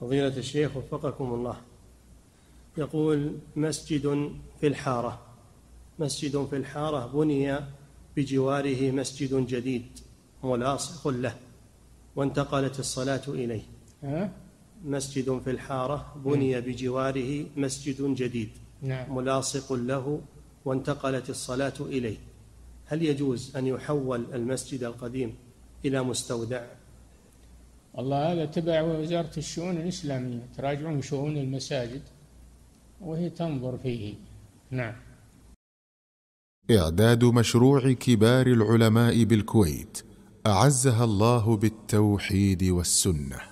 فضيلة الشيخ وفقكم الله، يقول: مسجد في الحارة، مسجد في الحارة بني بجواره مسجد جديد ملاصق له وانتقلت الصلاة إليه. مسجد في الحارة بني بجواره مسجد جديد ملاصق له وانتقلت الصلاة إليه، هل يجوز أن يحول المسجد القديم إلى مستودع؟ والله هذا تبع وزارة الشؤون الإسلامية، تراجعون شؤون المساجد وهي تنظر فيه. نعم. إعداد مشروع كبار العلماء بالكويت أعزها الله بالتوحيد والسنة.